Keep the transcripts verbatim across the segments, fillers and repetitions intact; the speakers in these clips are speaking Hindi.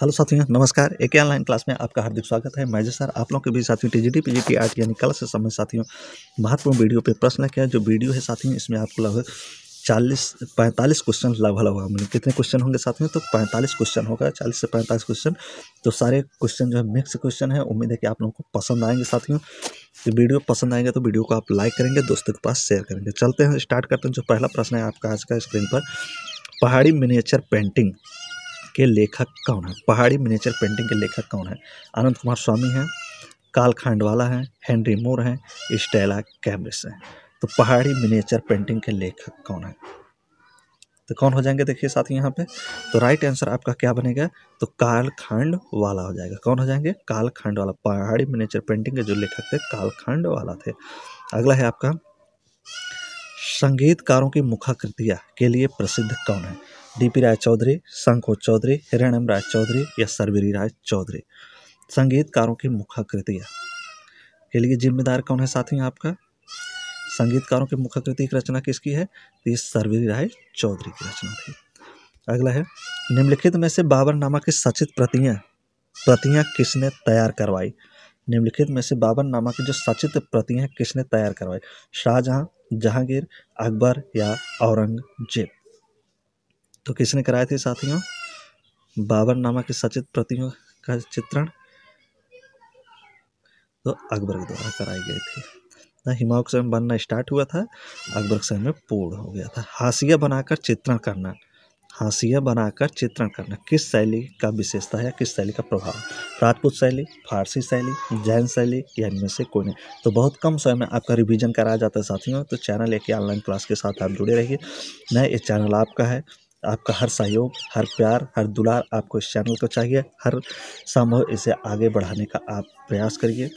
हेलो साथियों नमस्कार, एके ऑनलाइन क्लास में आपका हार्दिक स्वागत है। मैं जय सर आप लोगों के भी साथियों टीजीटी पीजीटी आर्ट यानी कला से संबंधित साथियों महत्वपूर्ण वीडियो पे प्रश्न किया। जो वीडियो है साथियों इसमें आपको लगभग चालीस पैंतालीस क्वेश्चन लगभग होगा। मतलब कितने क्वेश्चन होंगे साथियों? तो पैंतालीस क्वेश्चन होगा, चालीस से पैंतालीस क्वेश्चन। तो सारे क्वेश्चन जो है मिक्स क्वेश्चन है। उम्मीद है कि आप लोगों को पसंद आएंगे साथियों। तो वीडियो पसंद आएंगे तो वीडियो को आप लाइक करेंगे, दोस्तों के पास शेयर करेंगे। चलते हैं, स्टार्ट करते हैं। जो पहला प्रश्न है आपका आज का स्क्रीन पर, पहाड़ी मिनिएचर पेंटिंग के लेखक कौन है? पहाड़ी मिनिएचर पेंटिंग के लेखक कौन है? आनंद कुमार स्वामी हैं, काल खांडवाला हैं, हेनरी मोर हैं, स्टेला कैमरिस हैं। तो पहाड़ी मिनिएचर पेंटिंग के लेखक कौन है? तो कौन हो जाएंगे देखिए साथी यहाँ पे। तो राइट आंसर आपका क्या बनेगा? तो काल खांडवाला हो जाएगा। कौन हो जाएंगे? काल खांडवाला। पहाड़ी मिनिएचर पेंटिंग के जो लेखक थे काल खांडवाला थे। अगला है आपका, संगीतकारों की मुखाकृतियाँ के लिए प्रसिद्ध कौन है? डीपी राय चौधरी, संकोच चौधरी, हिरणम राय चौधरी या सरवीरी राय चौधरी। संगीतकारों की मुखाकृतियाँ के लिए जिम्मेदार कौन है साथियों? आपका संगीतकारों की मुखाकृति की रचना किसकी है? तो ये सरवीरी राय चौधरी की रचना थी। अगला है, निम्नलिखित में से बाबरनामा की सचित प्रतियाँ प्रतियाँ किसने तैयार करवाई? निम्नलिखित में से बाबरनामा की जो सचित प्रतियाँ किसने तैयार करवाई? शाहजहाँ, जहांगीर, अकबर या औरंगजेब। तो किसने कराए थे साथियों बाबरनामा की सचित प्रतियों का चित्रण? तो अकबर के द्वारा कराई गई थी। हुमायूं के समय में बनना स्टार्ट हुआ था, अकबर के समय में पूर्ण हो गया था। हाशिया बनाकर चित्रण करना, हाशिया बनाकर चित्रण करना किस शैली का विशेषता है? किस शैली का प्रभाव? राजपूत शैली, फारसी शैली, जैन शैली या इनमें से कोई नहीं। तो बहुत कम समय में आपका रिवीजन कराया जाता है साथियों। तो चैनल एक ऑनलाइन क्लास के साथ आप जुड़े रहिए। नए ये चैनल आपका है, आपका हर सहयोग, हर प्यार, हर दुलार आपको इस चैनल को चाहिए। हर संभव इसे आगे बढ़ाने का आप प्रयास करिए।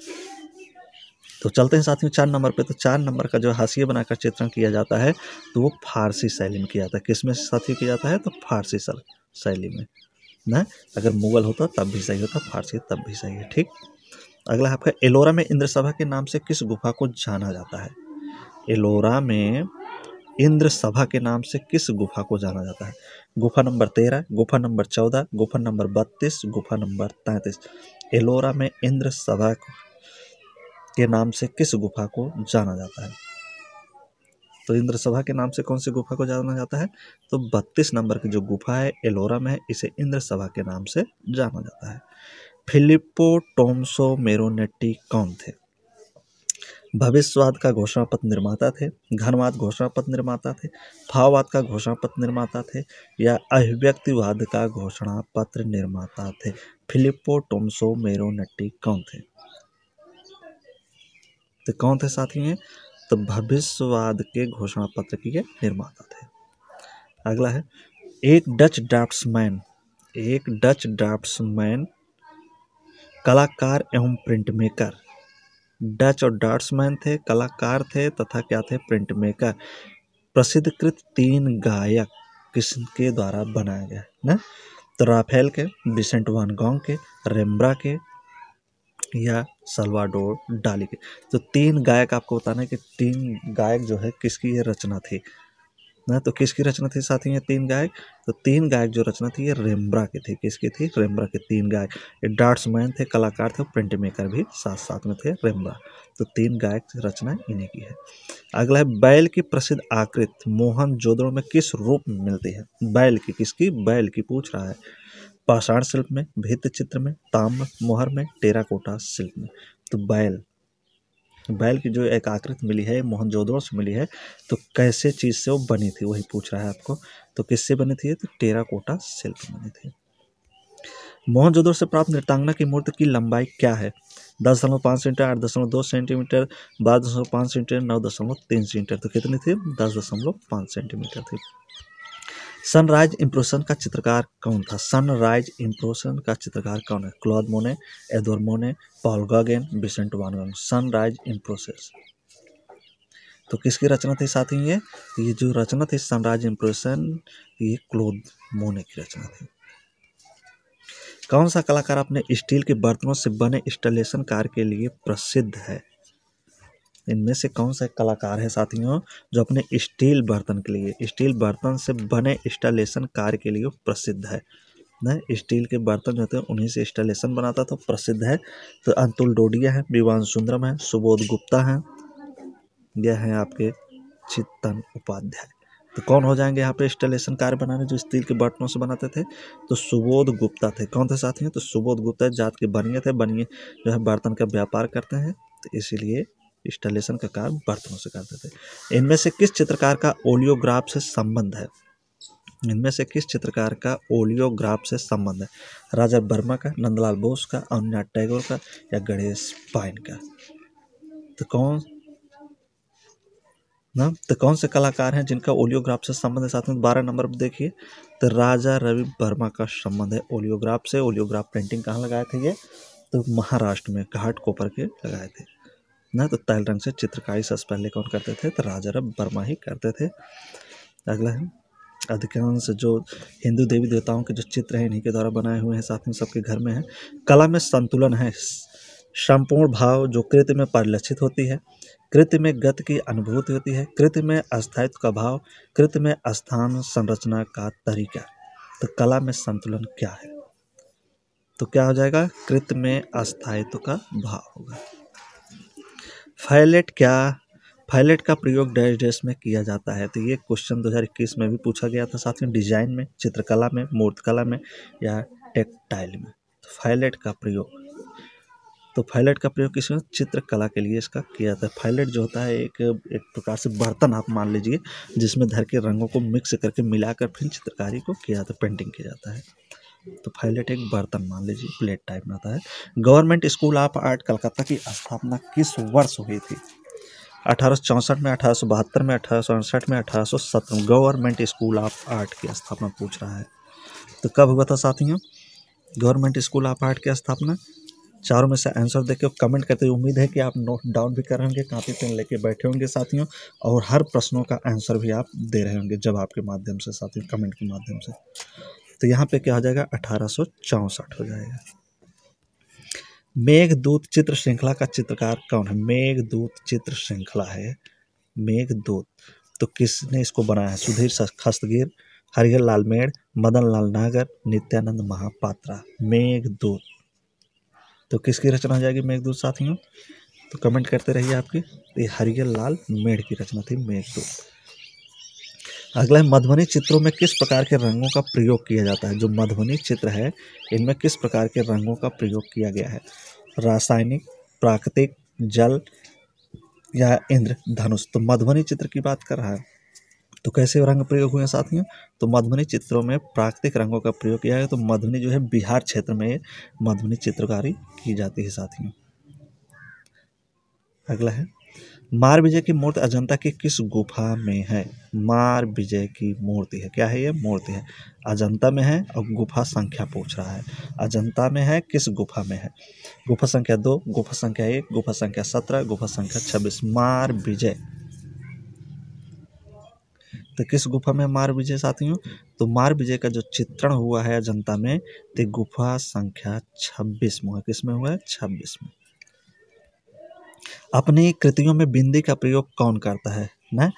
तो चलते हैं साथियों चार नंबर पे। तो चार नंबर का जो हाशिए बनाकर चित्रण किया जाता है तो वो फारसी शैली में किया जाता है। किस में साथियों किया जाता है? तो फारसी शैली में ना। अगर मुगल होता तब भी सही होता, फारसी तब भी सही है। ठीक। अगला आपका, एलोरा में इंद्रसभा के नाम से किस गुफा को जाना जाता है? एलोरा में इंद्रसभा के नाम से किस गुफा को जाना जाता है? गुफा नंबर तेरह, गुफा नंबर चौदह, गुफा नंबर बत्तीस, गुफा नंबर तैंतीस। एलोरा में इंद्रसभा के नाम से किस गुफा को जाना जाता है? तो इंद्रसभा के नाम से कौन सी गुफा को जाना जाता है? तो बत्तीस नंबर की जो गुफा है एलोरा में, इसे इंद्रसभा के नाम से जाना जाता है। फिलिप्पो टोमासो मारिनेत्ती कौन थे? भविष्यवाद का घोषणा पत्र निर्माता थे, घनवाद घोषणा पत्र निर्माता थे, भाववाद का घोषणा पत्र निर्माता थे या अभिव्यक्तिवाद का घोषणा पत्र निर्माता थे। फिलिप्पो टोमासो मारिनेत्ती कौन थे? तो कौन थे साथियों? तो भविष्यवाद के घोषणा पत्र के निर्माता थे। अगला है, एक डच ड्राफ्ट्समैन, एक डच ड्राफ्ट्समैन कलाकार एवं प्रिंट मेकर। डच और डार्ट्समैन थे, कलाकार थे तथा क्या थे? Print maker. प्रसिद्धकृत तीन गायक किसके द्वारा बनाया गया ना? तो राफेल के, विसेंट वान गॉग के, रेम्ब्रा के या सल्वाडोर डाली के। तो तीन गायक आपको बताना है कि तीन गायक जो है किसकी ये रचना थी ना। तो किसकी रचना थी साथी ये तीन गायक? तो तीन गायक जो रचना थी ये रेम्ब्रा की थी। किसकी थी? रेम्ब्रा के। तीन गायक, ये डार्ट्समैन थे, कलाकार थे, प्रिंट मेकर भी साथ साथ में थे रेम्ब्रा। तो तीन गायक रचना इन्हीं की है। अगला है, बैल की प्रसिद्ध आकृति मोहनजोदड़ो में किस रूप में मिलती है? बैल की, किसकी? बैल की पूछ रहा है। पाषाण शिल्प में, भित्ति चित्र में, ताम्र मोहर में, टेराकोटा शिल्प में। तो बैल बैल की जो एक आकृति मिली है मोहनजोदड़ो से मिली है। तो कैसे चीज़ से वो बनी थी वही पूछ रहा है आपको। तो किससे बनी थी? तो टेराकोटा शिल्प से बनी थी। मोहनजोदड़ो से प्राप्त नृत्यांगना की मूर्ति की लंबाई क्या है? दस दशमलव पाँच सेंटीमीटर, आठ दशमलव दो सेंटीमीटर, बारह दशमलव पाँच सेंटीमीटर, नौ दशमलव तीन सेंटीमीटर। तो कितनी थी? दस दशमलव पाँच सेंटीमीटर थी। सनराइज इम्प्रेशन का चित्रकार कौन था? सनराइज इम्प्रेशन का चित्रकार कौन है? Claude Monet, Ellora Monet, Paul Gauguin, Vincent van Gogh. Sunrise impression तो किसकी रचना थी साथी ये? ये जो रचना थी सनराइज इम्प्रेशन ये क्लॉड मोने की रचना थी। कौन सा कलाकार अपने स्टील के बर्तनों से बने इंस्टॉलेशन कार्य के लिए प्रसिद्ध है? इनमें से कौन सा कलाकार है साथियों जो अपने स्टील बर्तन के लिए, स्टील बर्तन से बने इंस्टॉलेशन कार्य के लिए प्रसिद्ध है ना। स्टील के बर्तन जो होते हैं उन्हीं से इंस्टॉलेशन बनाता था, प्रसिद्ध है। तो अंतुल डोडिया है, विवान सुंदरम है, सुबोध गुप्ता है, यह है आपके चित्तन उपाध्याय। तो कौन हो जाएंगे यहाँ पे इंस्टॉलेशन कार्य बनाने जो स्टील के बर्तनों से बनाते थे? तो सुबोध गुप्ता थे। कौन थे साथियों? तो सुबोध गुप्ता जात के बनिए थे, बनिए जो है बर्तन का व्यापार करते हैं, तो इसीलिए इंस्टॉलेशन का कार्य बर्तनों से करते थे। इनमें से किस चित्रकार का ओलियोग्राफ से संबंध है? इनमें से किस चित्रकार का ओलियोग्राफ से संबंध है? राजा वर्मा का, नंदलाल बोस का, अनुनाथ टैगोर का, या गणेश पाइन का? तो कौन ना तो कौन से कलाकार हैं जिनका ओलियोग्राफ से संबंध है साथ में? बारह नंबर पर देखिए, तो राजा रवि वर्मा का संबंध है ओलियोग्राफ से। ओलियोग्राफ प्रिंटिंग कहाँ लगाए थे ये? तो महाराष्ट्र में घाट कोपर के लगाए थे ना। तो तैल रंग से चित्रकारी सबसे पहले कौन करते थे? तो राजा रवि वर्मा ही करते थे। अगला है, अधिकांश जो हिंदू देवी देवताओं के जो चित्र हैं इन्हीं के द्वारा बनाए हुए हैं साथ में, सबके घर में हैं। कला में संतुलन है, संपूर्ण भाव जो कृत्य में परिलक्षित होती है, कृत्य में गति की अनुभूति होती है, कृत्य में अस्थायित्व का भाव, कृत्य में स्थान संरचना का तरीका। तो कला में संतुलन क्या है? तो क्या हो जाएगा? कृत्य में अस्थायित्व का भाव होगा। फाइलेट क्या, फाइलेट का प्रयोग डैश डैश में किया जाता है? तो ये क्वेश्चन दो हज़ार इक्कीस में भी पूछा गया था साथियों, डिजाइन में, चित्रकला में, मूर्तिकला में, या टेक्सटाइल में। तो फाइलेट का प्रयोग, तो फाइलेट का प्रयोग किस चित्रकला के लिए इसका किया जाता है? फाइलेट जो होता है एक एक प्रकार से बर्तन आप मान लीजिए जिसमें धर के रंगों को मिक्स करके मिलाकर फिर चित्रकारी को किया जाता है, पेंटिंग किया जाता है। तो फाइलेट एक बर्तन मान लीजिए, प्लेट टाइप में आता है। Government school of art Calcutta की स्थापना किस वर्ष हुई थी? अठारह सौ चौंसठ में, अठारह सौ बहत्तर में, अठारह सौ अड़सठ में, अठारह सौ सत्तर में गवर्नमेंट स्कूल ऑफ आर्ट की स्थापना पूछ रहा है। तो कब हुआ था साथियों गवर्नमेंट स्कूल ऑफ आर्ट की स्थापना? चारों में से आंसर देखिए, कमेंट करते हुए। उम्मीद है कि आप नोट डाउन भी कर रहे होंगे, काफ़ी पेन लेके बैठे होंगे साथियों, और हर प्रश्नों का आंसर भी आप दे रहे होंगे जब आपके माध्यम से साथियों, कमेंट के माध्यम से। तो यहाँ पे क्या हो जाएगा? अठारह सौ चौंसठ हो जाएगा। मेघदूत चित्र श्रृंखला का चित्रकार कौन है? मेघदूत चित्र श्रृंखला है मेघदूत, तो किसने इसको बनाया है? सुधीर खस्तगीर, हरिहर लाल मेड़, मदन लाल नागर, नित्यानंद महापात्रा। मेघदूत, तो किसकी रचना हो जाएगी मेघदूत साथियों? तो कमेंट करते रहिए आपकी। तो ये हरिहर लाल मेड़ की रचना थी मेघदूत। अगला है, मधुबनी चित्रों में किस प्रकार के रंगों का प्रयोग किया जाता है? जो मधुबनी चित्र है इनमें किस प्रकार के रंगों का प्रयोग किया गया है? रासायनिक, प्राकृतिक, जल, या इंद्रधनुष? तो मधुबनी चित्र की बात कर रहा है, तो कैसे रंग प्रयोग हुए साथियों? तो मधुबनी चित्रों में प्राकृतिक रंगों का प्रयोग किया गया। तो मधुबनी जो है बिहार क्षेत्र में मधुबनी चित्रकारी की जाती है साथियों। अगला है, मार विजय की मूर्ति अजंता की किस गुफा में है? मार विजय की मूर्ति है, क्या है ये? मूर्ति है, अजंता में है, और गुफा संख्या पूछ रहा है, अजंता में है, किस गुफा में है? गुफा संख्या दो, गुफा संख्या एक, गुफा संख्या सत्रह, गुफा संख्या छब्बीस। मार विजय, तो किस गुफा में मार विजय साथियों? तो मार विजय का जो चित्रण हुआ है अजंता में, तो गुफा संख्या छब्बीस में हुआ। किस में हुआ है? छब्बीस में। अपनी कृतियों में बिंदी का प्रयोग कौन करता है? ना,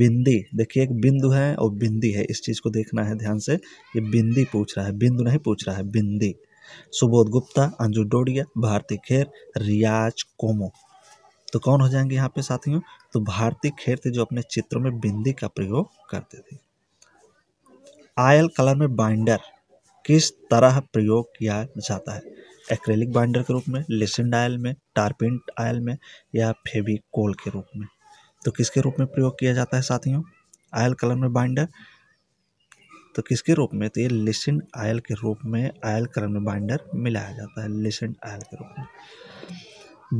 बिंदी, देखिए एक बिंदु है और बिंदी है, इस चीज़ को देखना है ध्यान से। ये बिंदी पूछ रहा है, बिंदु नहीं पूछ रहा है, बिंदी। सुबोध गुप्ता, अंजू डोडिया, भारती खेर, रियाज कोमो। तो कौन हो जाएंगे यहाँ पे साथियों? तो भारती खेर थे जो अपने चित्रों में बिंदी का प्रयोग करते थे। आयल कलर में बाइंडर किस तरह प्रयोग किया जाता है? एक्रेलिक बाइंडर के रूप में, लिसेंड आयल में, टारपिंट आयल में, या फेविकोल के रूप में? तो किसके रूप में प्रयोग किया जाता है साथियों आयल कलर में बाइंडर? तो किसके रूप में? तो ये लिसेंड आयल के रूप में आयल कलर में बाइंडर मिलाया जाता है, लिसेंड आयल के रूप में।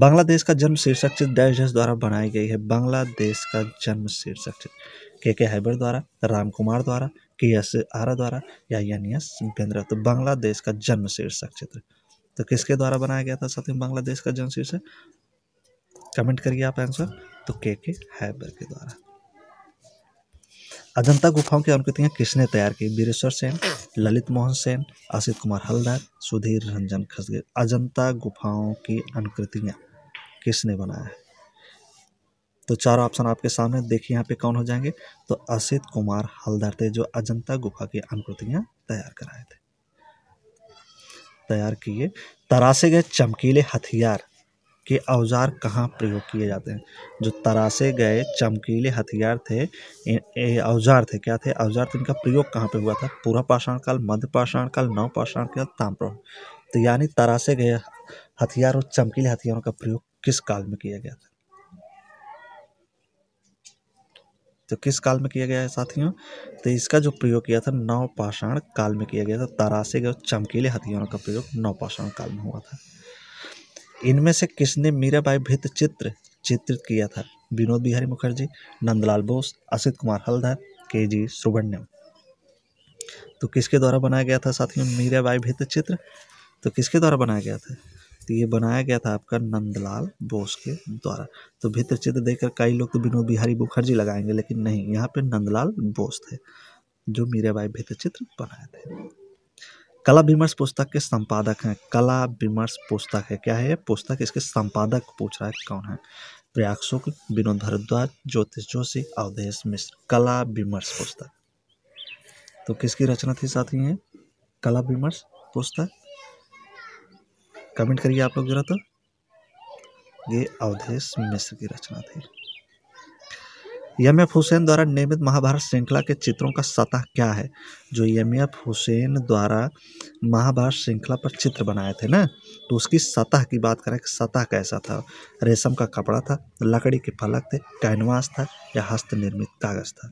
बांग्लादेश का जन्म शीर्षक चित्र डैश डैश द्वारा बनाई गई है। बांग्लादेश का जन्म शीर्षक चित्र के के हैबर द्वारा, राम कुमार द्वारा, के एस आरा द्वारा, या यानियस बेंद्रा। तो बांग्लादेश का जन्म शीर्षक चित्र तो किसके द्वारा बनाया गया था साथियों? बांग्लादेश का जन्म शीर्षक, कमेंट करिए आप आंसर। तो के के हैबर के द्वारा। अजंता गुफाओं की अनुकृतियाँ किसने तैयार की? बीरेश्वर सेन, ललित मोहन सेन, असित कुमार हलदार, सुधीर रंजन खसगे। अजंता गुफाओं की अनुकृतियाँ किसने बनाया है? तो चार ऑप्शन आपके सामने, देखिए यहाँ पे कौन हो जाएंगे। तो असित कुमार हलदार थे जो अजंता गुफा की अनुकृतियाँ तैयार कराए थे तैयार किए। तरासे गए चमकीले हथियार के औजार कहाँ प्रयोग किए जाते हैं? जो तरासे गए चमकीले हथियार थे, औजार थे, क्या थे औजार थे, इनका प्रयोग कहाँ पे हुआ था? पूरा पाषाण काल, मध्य पाषाण काल, नव पाषाण काल, ताम्रपाषाण। तो यानी तरासे गए हथियार और चमकीले हथियारों का प्रयोग किस काल में किया गया था? तो किस काल में किया गया है साथियों? तो इसका जो प्रयोग किया था नवपाषाण काल में किया गया था। तरासे गए चमकीले हथियारों का प्रयोग नवपाषाण काल में हुआ था। इनमें से किसने मीराबाई भित्त चित्र चित्रित किया था? विनोद बिहारी मुखर्जी, नंदलाल बोस, असित कुमार हलदार, के जी सुब्रमण्यम। तो किसके द्वारा बनाया गया था साथियों मीराबाई भित्त चित्र? तो किसके द्वारा बनाया गया था? तो ये बनाया गया था आपका नंदलाल बोस के द्वारा। तो भित्त चित्र देखकर कई लोग तो विनोद बिहारी मुखर्जी लगाएंगे, लेकिन नहीं, यहाँ पे नंदलाल बोस थे जो मीराबाई भित्त चित्र बनाए थे। कला विमर्श पुस्तक के संपादक हैं। कला विमर्श पुस्तक है, क्या है पुस्तक, इसके संपादक पूछ रहा है कौन है? प्रयाग शुक्ल, विनोद भारद्वाज, ज्योतिष जोशी, अवधेश मिश्र। कला विमर्श पुस्तक तो किसकी रचना थी साथी है कला विमर्श पुस्तक? कमेंट करिए आप लोग जरा। तो ये अवधेश मिश्र की रचना थी। एम एफ हुसैन द्वारा निर्मित महाभारत श्रृंखला के चित्रों का सतह क्या है? जो एम एफ हुसैन द्वारा महाभारत श्रृंखला पर चित्र बनाए थे ना, तो उसकी सतह की बात करें कि सतह कैसा था? रेशम का कपड़ा था, लकड़ी के फलक थे, कैनवास था या हस्त निर्मित कागज था?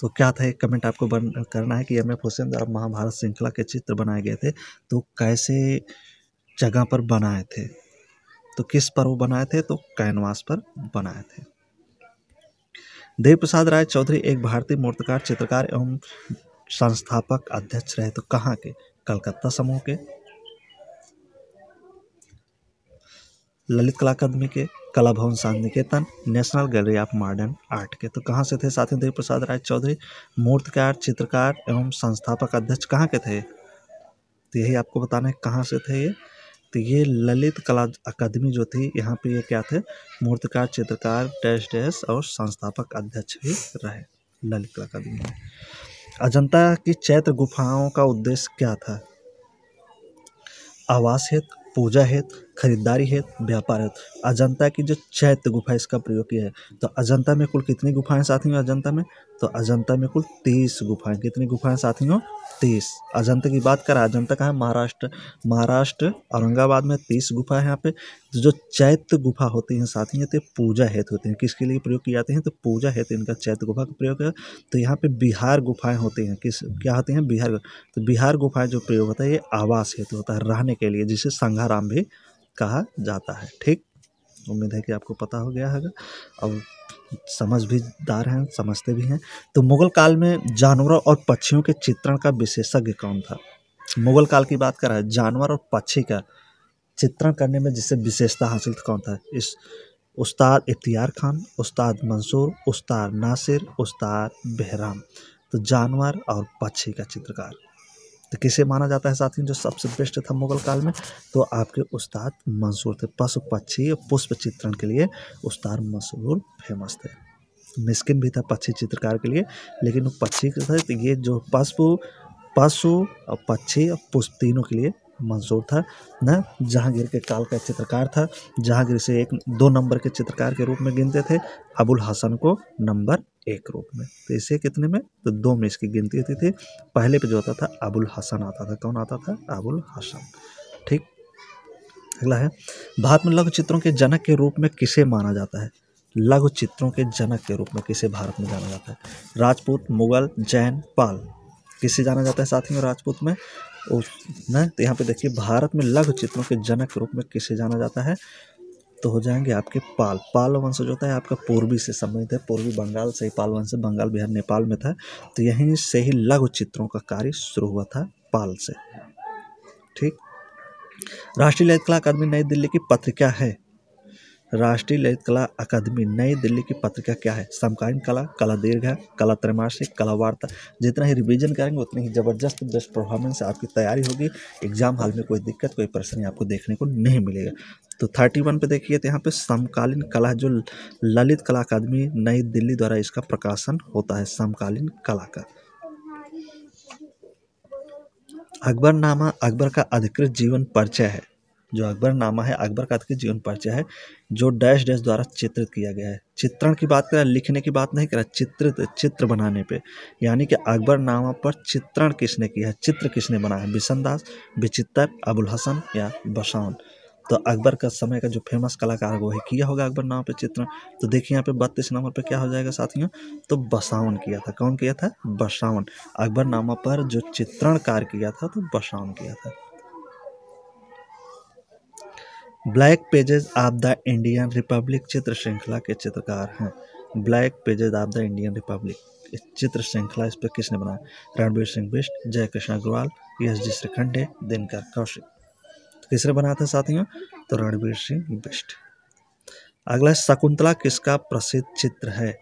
तो क्या था, एक कमेंट आपको करना है कि एम एफ हुसैन द्वारा महाभारत श्रृंखला के चित्र बनाए गए थे तो कैसे जगह पर बनाए थे? तो किस पर वो बनाए थे? तो कैनवास पर बनाए थे। देव प्रसाद राय चौधरी एक भारतीय मूर्तिकार, चित्रकार एवं संस्थापक अध्यक्ष रहे। तो कहाँ के? कलकत्ता समूह के, ललित कला अकादमी के, Kala Bhavan Santiniketan, national gallery of modern art के। तो कहाँ से थे साथियों देव प्रसाद राय चौधरी? मूर्तिकार, चित्रकार एवं संस्थापक अध्यक्ष। कहाँ के थे? तो यही आपको बताना है कहाँ से थे ये। तो ये ललित कला अकादमी जो थी, यहाँ पे ये क्या थे? मूर्तिकार, चित्रकार डैश डैश और संस्थापक अध्यक्ष भी रहे ललित कला अकादमी में। अजंता की चैत्र गुफाओं का उद्देश्य क्या था? आवास हेतु, पूजा हेतु, खरीदारी हेतु, व्यापार हेतु। अजंता की जो चैत्य गुफा, इसका प्रयोग किया है। तो अजंता में कुल कितनी गुफाएं साथियों अजंता में? तो अजंता में कुल तीस गुफाएं। कितनी गुफाएं साथियों? तीस। अजंता की बात करें, अजंता कहाँ है? महाराष्ट्र महाराष्ट्र औरंगाबाद में तीस गुफा है यहाँ पे। तो जो चैत्य गुफा होती हैं साथियों तो पूजा हेतु होती हैं। किसके लिए प्रयोग किए जाते हैं? तो पूजा हेतु इनका चैत्य गुफा का प्रयोग है। तो यहाँ पे बिहार गुफाएं होती हैं, किस क्या होती हैं? बिहार। तो बिहार गुफाएं जो प्रयोग होता है ये आवास हेतु होता है, रहने के लिए, जिसे संघाराम भी कहा जाता है। ठीक, उम्मीद है कि आपको पता हो गया होगा और समझ भी दार हैं, समझते भी हैं। तो मुगल काल में जानवरों और पक्षियों के चित्रण का विशेषज्ञ कौन था? मुगल काल की बात कर रहा है, जानवर और पक्षी का चित्रण करने में जिससे विशेषता हासिल कौन था? इस उस्ताद इफ्तियार खान, उस्ताद मंसूर, उस्ताद नासिर, उस्ताद बहराम। तो जानवर और पक्षी का चित्रकार तो किसे माना जाता है साथियों जो सबसे बेस्ट था मुगल काल में? तो आपके उस्ताद मंसूर थे। पशु, पक्षी और पुष्प चित्रण के लिए उस्ताद मंसूर फेमस थे। मिस्किन भी था पक्षी चित्रकार के लिए, लेकिन वो पक्षी थे। तो ये जो पशु पशु और पक्षी और पुष्प तीनों के लिए मंसूर था ना। जहांगीर के काल का चित्रकार था। जहांगीर से एक दो नंबर के चित्रकार के रूप में गिनते थे, अबुल हसन को नंबर एक रूप में। तो इसे कितने में? तो दो में इसकी गिनती होती थी। पहले पे जो होता था अबुल हसन आता था। कौन आता था? अबुल हसन। ठीक, अगला है भारत में लघु चित्रों के जनक के रूप में किसे माना जाता है? लघु चित्रों के जनक के रूप में किसे भारत में जाना जाता है? राजपूत, मुगल, जैन, पाल। किसे जाना जाता है साथियों राजपूत में उस ना। तो यहाँ पे देखिए भारत में लघु चित्रों के जनक के रूप में किसे जाना जाता है? तो हो जाएंगे आपके पाल। पाल वंश जो होता है आपका पूर्वी से संबंधित है, पूर्वी बंगाल से ही पाल वंश, बंगाल बिहार नेपाल में था। तो यहीं से ही लघु चित्रों का कार्य शुरू हुआ था, पाल से। ठीक, राष्ट्रीय ललित कला अकादमी नई दिल्ली की पत्रिका है राष्ट्रीय ललित कला अकादमी नई दिल्ली की पत्रिका क्या है? समकालीन कला, कला दीर्घ, कला त्रैमासिक, कला वार्ता। जितना ही रिवीजन करेंगे उतनी ही जबरदस्त बेस्ट परफॉर्मेंस आपकी तैयारी होगी। एग्जाम हॉल में कोई दिक्कत कोई परेशानी आपको देखने को नहीं मिलेगा। तो थर्टी वन पे देखिए तो यहाँ पे समकालीन कला, जो ललित कला अकादमी नई दिल्ली द्वारा इसका प्रकाशन होता है समकालीन कला का। अकबरनामा अकबर का अधिकृत जीवन परिचय है। जो अकबरनामा है अकबर का अधिकृत जीवन परिचय है जो डैश डैश द्वारा चित्रित किया गया है। चित्रण की बात करें, लिखने की बात नहीं करें, चित्रित, चित्र बनाने पे, यानी कि अकबरनामा पर चित्रण किसने किया है, चित्र किसने बनाया है? बिशन दास, बिचित्तर, अबुल हसन या बशान। तो अकबर का समय का जो फेमस कलाकार वो है किया होगा अकबरनामा पे चित्रण। तो देखिए यहाँ पे बत्तीस नंबर पे क्या हो जाएगा साथियों? तो बसावन किया था। कौन किया था? बसावन। अकबरनामा पर जो चित्रण कार्य किया था तो बसावन किया था। Black pages of the Indian republic चित्र श्रृंखला के चित्रकार हैं। Black pages of the Indian republic चित्र श्रृंखला, इस पर किसने बनाया? रणवीर सिंह बिष्ट, जय कृष्ण अग्रवाल, यश जी श्रीखंडे, दिनकर कौशिक। किसने बनाया था साथियों? तो रणवीर सिंह बिष्ट। अगला, शकुंतला किसका प्रसिद्ध चित्र है?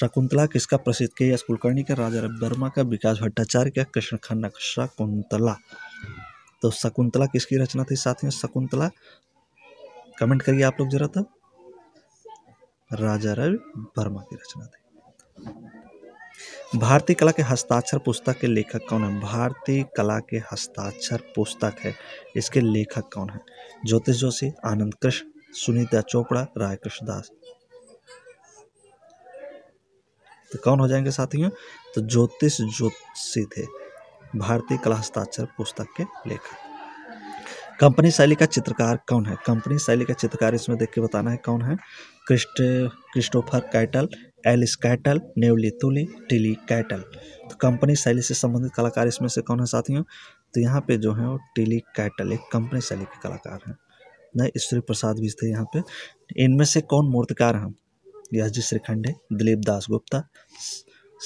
शकुंतला किसका प्रसिद्ध? के एस कुलकर्णी का, राजा रवि वर्मा का, विकास भट्टाचार्य का, कृष्ण खन्ना का। शकुंतला, तो शकुंतला किसकी रचना थी साथियों? शकुंतला कमेंट करिए आप लोग जरा। था राजा रवि वर्मा की रचना थी। भारतीय कला के हस्ताक्षर पुस्तक के लेखक कौन है? भारतीय कला के हस्ताक्षर पुस्तक है, इसके लेखक कौन है? ज्योतिष जोशी, आनंद कृष्ण, सुनीता चोपड़ा, राय कृष्ण दास। तो कौन हो जाएंगे साथियों? तो ज्योतिष जोशी थे भारतीय कला हस्ताक्षर पुस्तक के लेखक। कंपनी शैली का चित्रकार कौन है? कंपनी शैली का चित्रकार, इसमें देख के बताना है कौन है? Christ Christopher Kettle, Alice Kettle, Neyveli Tuli, Tilly cattle. तो कंपनी शैली से संबंधित कलाकार इसमें से कौन है साथियों? तो यहाँ पे जो है वो टिली कैटल एक कंपनी शैली के कलाकार हैं। नए ईश्वरी प्रसाद भी थे यहाँ पे। इनमें से कौन मूर्तिकार हैं? यश जी श्रीखंडे, दिलीप दास गुप्ता,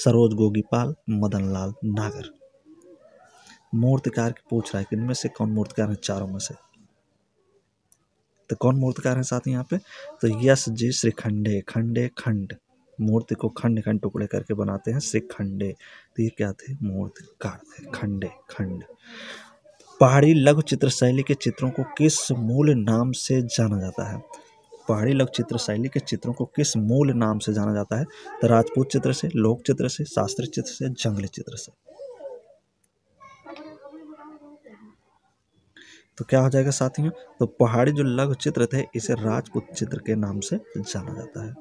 सरोज गोगीपाल, मदन लाल नागर। मूर्तिकार की पूछ रहा है कि इनमें से कौन मूर्तिकार है चारों में से। तो कौन मूर्तिकार है साथी यहाँ पे? तो यश जी श्रीखंडे। खंडे खंड, मूर्ति को खंड खंड टुकड़े करके बनाते हैं श्रीखंडे। तो ये क्या थे? मूर्तिकार थे। खंडे खंड। पहाड़ी लघु चित्र शैली के चित्रों को किस मूल नाम से जाना जाता है? पहाड़ी लघु चित्र शैली के चित्रों को किस मूल नाम से जाना जाता है? तो राजपूत चित्र से, लोक चित्र से, शास्त्रीय चित्र से, जंगली चित्र से। तो क्या हो जाएगा साथियों? तो पहाड़ी जो लघु चित्र थे इसे राजपूत चित्र के नाम से जाना जाता है।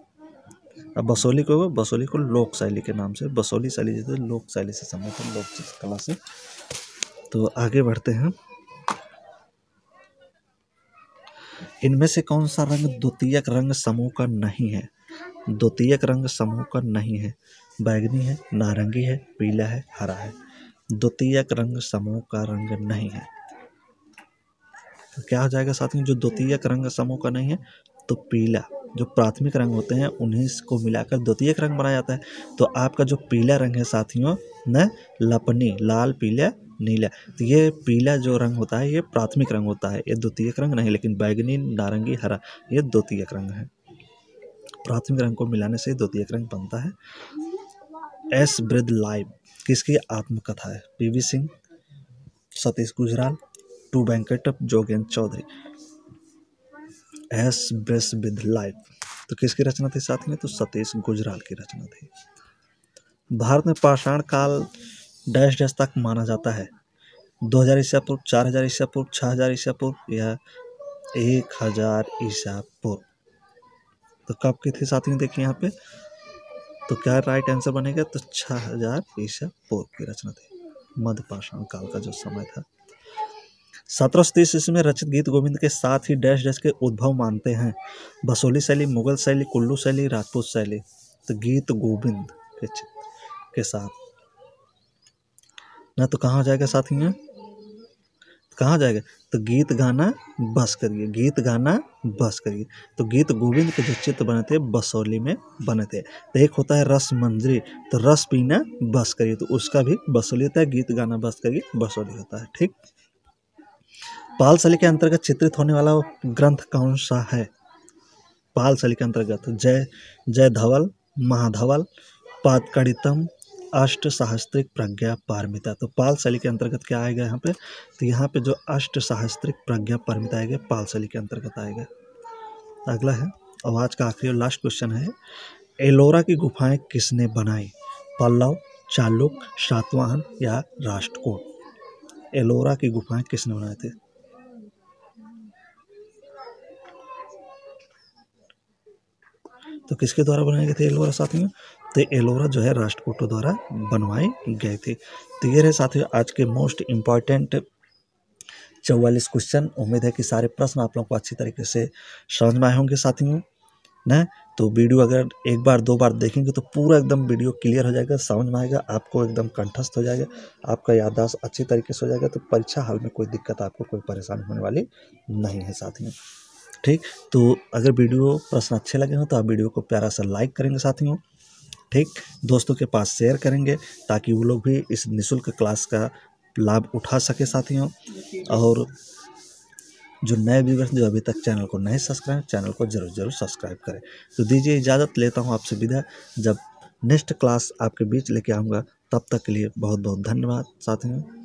अब बसोली को बसोली को लोक शैली के नाम से, बसोली शैली जैसे लोक शैली से संबंधित लोक चित्रकला से। तो आगे बढ़ते हैं। इनमें से कौन सा रंग द्वितीयक रंग समूह का नहीं है? द्वितीयक रंग समूह का नहीं है। बैगनी है, नारंगी है, पीला है, हरा है। द्वितीयक रंग समूह का रंग नहीं है। तो क्या हो जाएगा साथियों? जो द्वितीयक रंग समूह का नहीं है तो पीला, जो प्राथमिक रंग होते हैं उन्हीं को मिलाकर द्वितीयक रंग बनाया जाता है। तो आपका जो पीला रंग है साथियों न, लपनी, लाल, पीला, नीला। तो ये पीला जो रंग होता है ये प्राथमिक रंग होता है, ये द्वितीयक रंग नहीं। लेकिन बैगनी, नारंगी, हरा ये द्वितीयक रंग है। प्राथमिक रंग को मिलाने से द्वितीयक रंग बनता है। एस ब्रिद लाइव किसकी आत्मकथा है? पी वी सिंह, सतीश गुजराल, टू Venkat, Jogendra Chaudhary. As brace with life तो किसकी रचना थी साथ में? तो सतीश गुजराल की रचना थी। भारत में पाषाण काल डैश डैश तक माना जाता है। दो हज़ार ईसा पूर्व, चार हज़ार ईसा पूर्व, छह हज़ार ईसा पूर्व या एक हज़ार ईसा पूर्व। तो कब की थी साथियों? देखिए यहाँ पे तो क्या राइट आंसर बनेगा? तो छह हज़ार ईसा पूर्व की रचना थी, मध्य पाषाण काल का जो समय था। सत्रह सौ तीस ईस्वी में रचित गीत गोविंद के साथ ही डैश डैश के उद्भव मानते हैं। बसोली शैली, मुगल शैली, कुल्लू शैली, राजपूत शैली। तो गीत गोविंद के चित्र के साथ ना, तो कहाँ जाएगा साथियों? कहाँ जाएगा? तो गीत गाना बस करिए, गीत गाना बस करिए। तो गीत गोविंद के जो चित्र बने थे बसोली में बने थे। तो एक होता है रस मंजरी, तो रस पीना बस करिए, तो उसका भी बसोली होता है। गीत गाना बस करिए बसोली होता है। ठीक। पाल शैली के अंतर्गत चित्रित होने वाला ग्रंथ कौन सा है? पाल शैली के अंतर्गत जय जय धवल, महाधवल, पातकड़ितम, अष्ट साहस्त्रिक, प्रज्ञा पारमिता। तो पाल शैली के अंतर्गत क्या आएगा यहाँ पे? तो यहाँ पे जो अष्ट साहस्त्रिक, प्रज्ञा पारमिता आएगा पाल शैली के अंतर्गत आएगा। अगला है और आज का आखिरी और लास्ट क्वेश्चन है, एलोरा की गुफाएं किसने बनाई? पल्लव, चालुक्य, सातवाहन या राष्ट्रकूट? एलोरा की गुफाएं किसने बनाए थे? तो किसके द्वारा बनाए गए थे एलोरा साथियों? तो एलोरा जो है राष्ट्रकूटों द्वारा बनवाई गई थी। तो ये रहे साथियों आज के मोस्ट इम्पॉर्टेंट चौवालीस क्वेश्चन। उम्मीद है कि सारे प्रश्न आप लोगों को अच्छी तरीके से समझ में आए होंगे साथियों ना। तो वीडियो अगर एक बार दो बार देखेंगे तो पूरा एकदम वीडियो क्लियर हो जाएगा, समझ में आएगा, आपको एकदम कंठस्थ हो जाएगा, आपका याददाश्त अच्छी तरीके से हो जाएगा। तो परीक्षा हाल में कोई दिक्कत, आपको कोई परेशानी होने वाली नहीं है साथियों, ठीक। तो अगर वीडियो प्रश्न अच्छे लगे हों तो आप वीडियो को प्यारा सा लाइक करेंगे साथियों, ठीक। दोस्तों के पास शेयर करेंगे ताकि वो लोग भी इस निःशुल्क क्लास का लाभ उठा सके साथियों। और जो नए व्यूअर्स जो अभी तक चैनल को नहीं सब्सक्राइब, चैनल को जरूर जरूर सब्सक्राइब करें। तो दीजिए इजाज़त, लेता हूं आपसे विदा। जब नेक्स्ट क्लास आपके बीच लेके आऊँगा तब तक के लिए बहुत बहुत धन्यवाद साथियों।